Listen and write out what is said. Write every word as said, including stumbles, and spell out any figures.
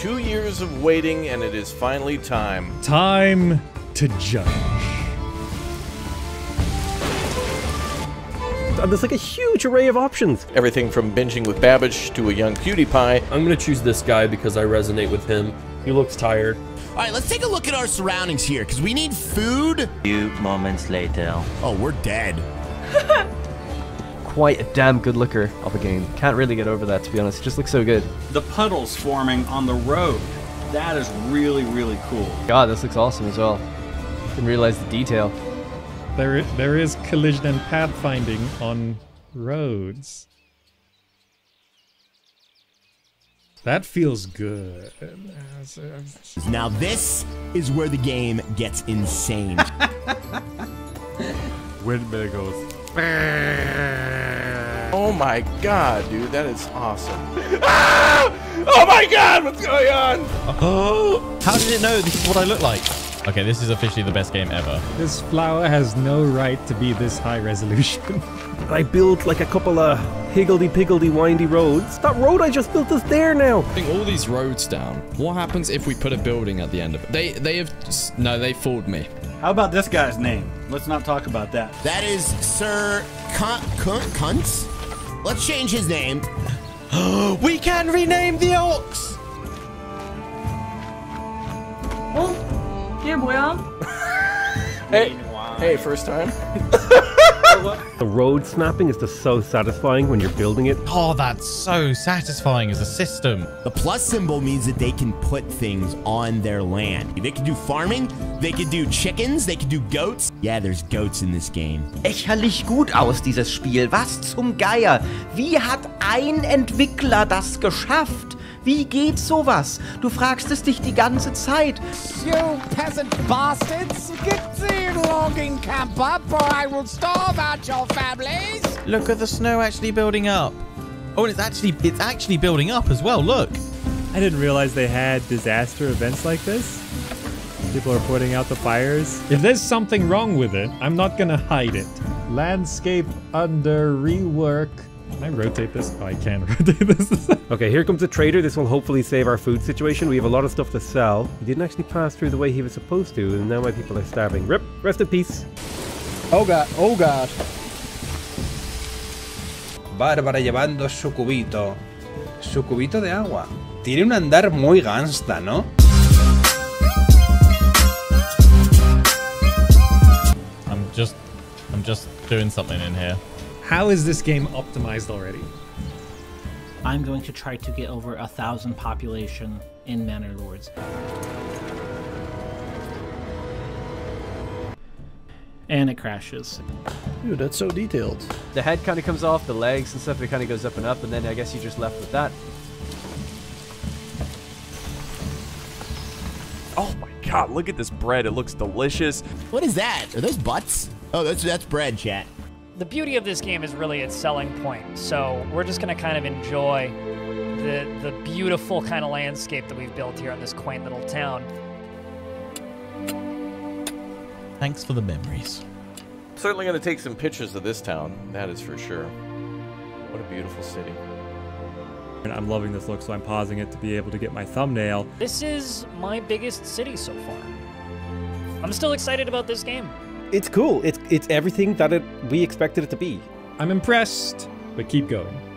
two years of waiting, and it is finally time. Time to judge. There's like a huge array of options. Everything from binging with Babbage to a young PewDiePie. I'm gonna choose this guy because I resonate with him. He looks tired. All right, let's take a look at our surroundings here, because we need food. A few moments later. Oh, we're dead. Quite a damn good looker of a game. Can't really get over that, to be honest. It just looks so good. The puddles forming on the road. That is really, really cool. God, this looks awesome as well. Didn't realize the detail. There is, there is collision and pathfinding on roads. That feels good. Now this is where the game gets insane. Windmill goes. Oh my god, dude, that is awesome. Ah! Oh my god, what's going on? Oh, how did it know this is what I look like? Okay, this is officially the best game ever. This flower has no right to be this high resolution. I built like a couple of higgledy-piggledy windy roads. That road I just built is there now. Putting all these roads down. What happens if we put a building at the end of it? They, they have... Just, no, they fooled me. How about this guy's name? Let's not talk about that. That is Sir Cunt, Cunt, Cunts. Let's change his name. We can rename the Orcs! Oh, yeah, boy. Hey, hey, first time. The road snapping is just so satisfying when you're building it. Oh, that's so satisfying as a system. The plus symbol means that they can put things on their land. They can do farming, they can do chickens, they can do goats. Yeah, there's goats in this game. Lächerlich gut aus, dieses Spiel. Was zum Geier? Wie hat ein Entwickler das geschafft? Wie geht sowas? Du fragst es dich die ganze Zeit. You peasant bastards, get the logging camp up or I will starve out your families. Look at the snow actually building up. Oh, and it's actually it's actually building up as well, look. I didn't realize they had disaster events like this. People are putting out the fires. If there's something wrong with it, I'm not gonna hide it. Landscape under rework. Can I rotate this? Oh, I can rotate this. Okay, here comes a trader. This will hopefully save our food situation. We have a lot of stuff to sell. He didn't actually pass through the way he was supposed to, and now my people are starving. Rip, rest in peace. Oh god, oh god. Bárbara llevando su cubito. Su cubito de agua. Tiene un andar muy gangsta, ¿no? I'm just... I'm just doing something in here. How is this game optimized already? I'm going to try to get over a thousand population in Manor Lords. And it crashes. Dude, that's so detailed. The head kind of comes off, the legs and stuff, it kind of goes up and up, and then I guess you're just left with that. Oh my god, look at this bread, it looks delicious. What is that? Are those butts? Oh, that's, that's bread, chat. The beauty of this game is really its selling point, so we're just going to kind of enjoy the the beautiful kind of landscape that we've built here in this quaint little town. Thanks for the memories. Certainly going to take some pictures of this town, that is for sure. What a beautiful city. And I'm loving this look, so I'm pausing it to be able to get my thumbnail. This is my biggest city so far. I'm still excited about this game. It's cool. It's it's everything that it, we expected it to be. I'm impressed, but keep going.